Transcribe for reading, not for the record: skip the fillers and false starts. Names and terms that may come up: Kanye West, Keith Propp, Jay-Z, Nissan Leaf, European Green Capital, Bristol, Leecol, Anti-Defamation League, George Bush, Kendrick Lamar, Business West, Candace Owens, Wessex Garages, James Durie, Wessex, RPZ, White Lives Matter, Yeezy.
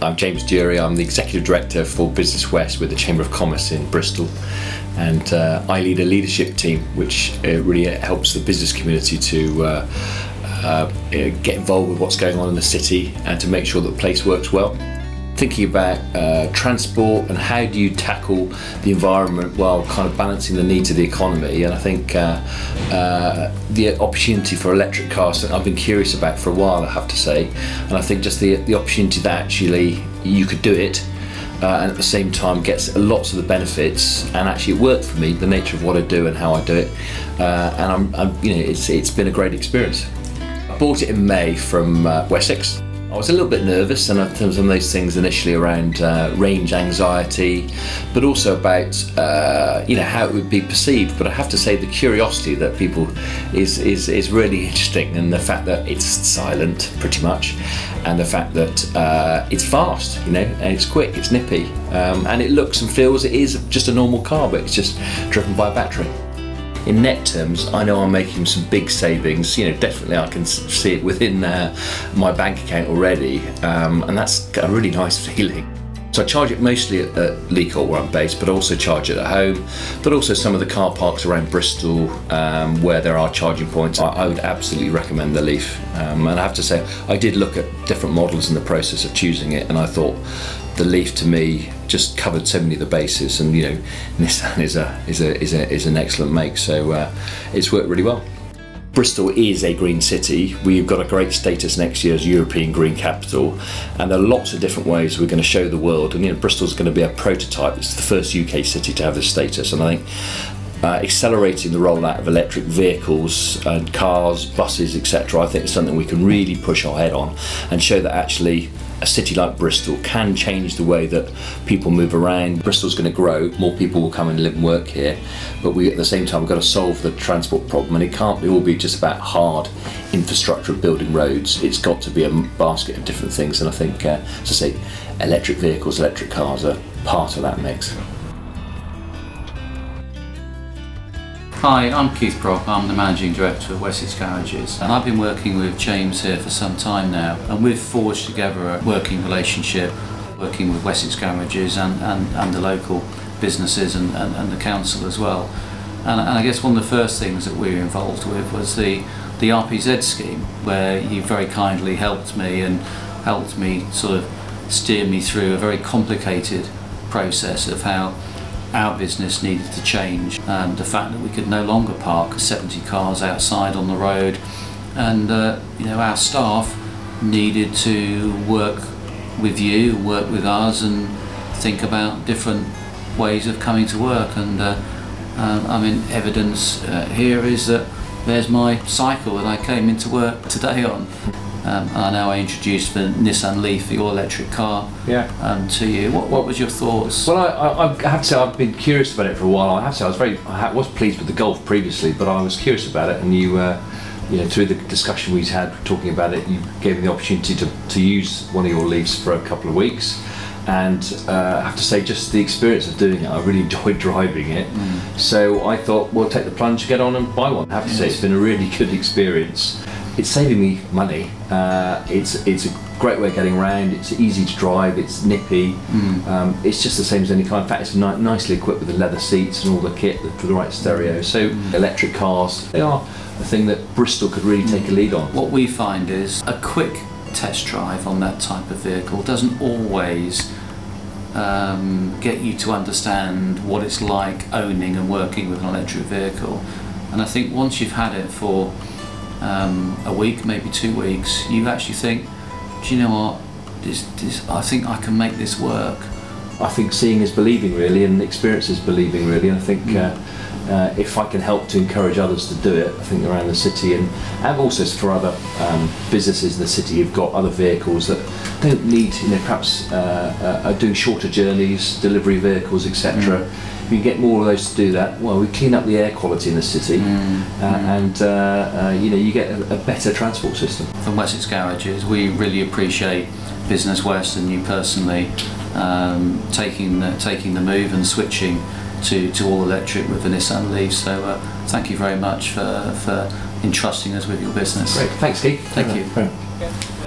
I'm James Durie, I'm the Executive Director for Business West with the Chamber of Commerce in Bristol, and I lead a leadership team which really helps the business community to get involved with what's going on in the city and to make sure that the place works well. Thinking about transport and how do you tackle the environment while kind of balancing the needs of the economy, and I think the opportunity for electric cars that I've been curious about for a while, I have to say, and I think just the opportunity that actually you could do it and at the same time gets lots of the benefits, and actually it worked for me, the nature of what I do and how I do it, and I'm, you know, it's been a great experience. I bought it in May from Wessex. I was a little bit nervous, and in terms of those things initially around range anxiety, but also about you know, how it would be perceived. But I have to say the curiosity that people is really interesting, and the fact that it's silent pretty much, and the fact that it's fast, you know, and it's quick, it's nippy, and it looks and feels, it is just a normal car, but it's just driven by a battery. In net terms, I know I'm making some big savings. You know, definitely I can see it within my bank account already, and that's a really nice feeling. So I charge it mostly at Leecol, where I'm based, but also charge it at home, but also some of the car parks around Bristol where there are charging points. I would absolutely recommend the Leaf, and I have to say I did look at different models in the process of choosing it, and I thought the Leaf to me just covered so many of the bases, and you know, Nissan is an excellent make, so it's worked really well. Bristol is a green city. We've got a great status next year as European Green Capital, and there are lots of different ways we're going to show the world, and you know, Bristol's going to be a prototype. It's the first UK city to have this status, and I think accelerating the rollout of electric vehicles and cars, buses, etc., I think is something we can really push our head on and show that actually a city like Bristol can change the way that people move around. Bristol's going to grow, more people will come and live and work here, but we at the same time have got to solve the transport problem, and it can't all be just about hard infrastructure of building roads. It's got to be a basket of different things, and I think, as I say, electric vehicles, electric cars are part of that mix. Hi, I'm Keith Propp, I'm the Managing Director of Wessex Garages, and I've been working with James here for some time now, and we've forged together a working relationship, working with Wessex Garages and the local businesses and the council as well. And I guess one of the first things that we were involved with was the RPZ scheme, where you very kindly helped me and helped me sort of steer me through a very complicated process of how our business needed to change, and the fact that we could no longer park 70 cars outside on the road, and you know, our staff needed to work with you, work with us, and think about different ways of coming to work. And I mean, evidence here is that there's my cycle that I came into work today on. I know I introduced the Nissan Leaf, your electric car, yeah, to you. What was your thoughts? Well, I have to say I've been curious about it for a while. I have to say I was pleased with the Golf previously, but I was curious about it, and you, you know, through the discussion we've had talking about it, you gave me the opportunity to use one of your Leafs for a couple of weeks. And I have to say, just the experience of doing it, I really enjoyed driving it. Mm. So I thought, well, take the plunge, get on and buy one. I have to say, it's been a really good experience. It's saving me money. It's a great way of getting around. It's easy to drive. It's nippy. Mm. It's just the same as any car. In fact, it's nicely equipped with the leather seats and all the kit for the right stereo. So electric cars, they are a thing that Bristol could really take a lead on. What we find is a quick test drive on that type of vehicle doesn't always get you to understand what it's like owning and working with an electric vehicle. And I think once you've had it for a week, maybe 2 weeks, you actually think, do you know what, I think I can make this work. I think seeing is believing, really, and experience is believing, really, and I think if I can help to encourage others to do it, I think around the city, and also for other businesses in the city, you've got other vehicles that don't need, you know, perhaps do shorter journeys, delivery vehicles, etc. If you get more of those to do that, well, we clean up the air quality in the city, and you know, you get a better transport system. From Wessex Garages, we really appreciate Business West and you personally taking the move and switching to all electric with the Nissan Leaf. So thank you very much for entrusting us with your business. Great, thanks, Keith. Thank you. Right.